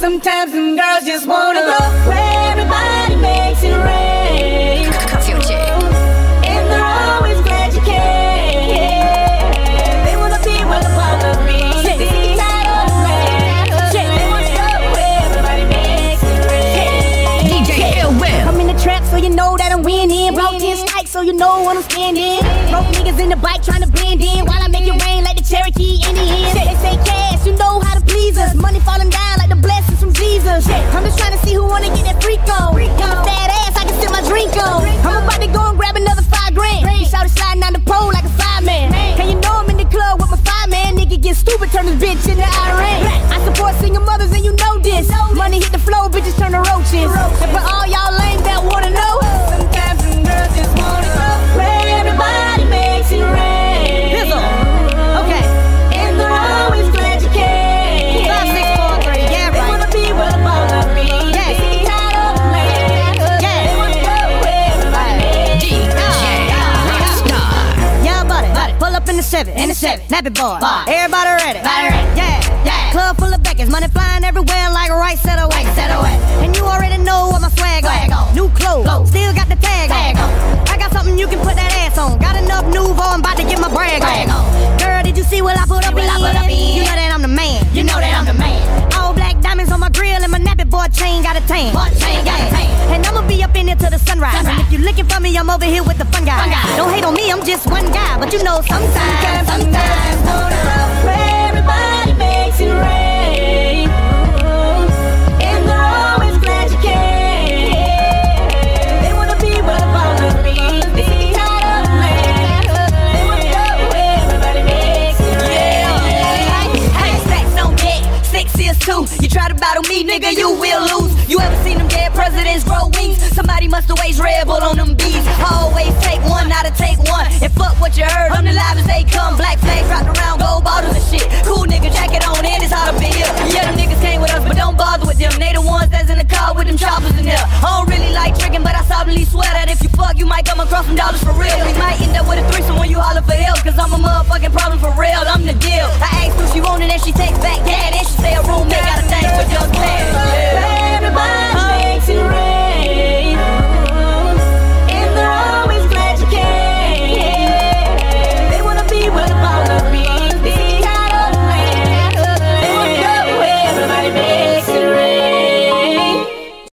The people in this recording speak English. Sometimes them girls just wanna go where everybody makes it rain. And they're always glad you came. They wanna be with a part of me. They get tired of the rain. They wanna go where everybody makes it rain. DJ Hillwell. I'm in the trap, so you know that I'm winning. Broke 10 strikes, so you know what I'm spending. Broke niggas in the bike trying to blend in while I make it rain like the Cherokee Indians. They say cash, you know how to please us. Money falling down like the blessings from Jesus. I'm just trying to see who wanna get that freak on. Got a fat ass I can sit my drink on. I'm about to go and grab another $5 grand. Shout it sliding down the pole like a fireman. And you know I'm in the club with my fireman. Nigga get stupid, turn this bitch into Iran. I support single mothers and you know this. Money hit the flow, bitches turn to roaches. And for all y'all lames that wanna know, sometimes them girls just wanna go where everybody makes it rain. In the seven, nappy boy, everybody ready. Yeah, yeah. Club full of beckons, money flying everywhere like rice set away. And you already know what my swag on. New clothes, still got the tag on. I got something you can put that ass on. Got enough nouveau, I'm about to get my brag on. Girl, did you see what I put up in? You know that I'm the man. All black diamonds on my grill and my nappy boy chain got a tan. And I'ma be up in there till the sunrise. And if you looking for me, I'm over here with the fun guy. Don't hate on me, I'm just one guy. But you know sometimes on the road where everybody makes it rain. And they're always glad you came. They wanna be with a part of me. They get tired of the land. They wanna go where everybody makes it rain. I ain't stacks on deck, 6 years too. You try to battle me, nigga, you will lose. You ever seen them dead presidents grow wings? Somebody must have always Red Bull on them bees. Always take one, not to take one. And fuck what you heard, I'm the live as they come. Black flags wrapped around gold bottles and shit. Cool nigga jacket on and it's hot up in here. Yeah, them niggas came with us, but don't bother with them. They the ones that's in the car with them choppers in there. I don't really like tricking, but I solemnly swear that if you fuck, you might come across some dollars for real.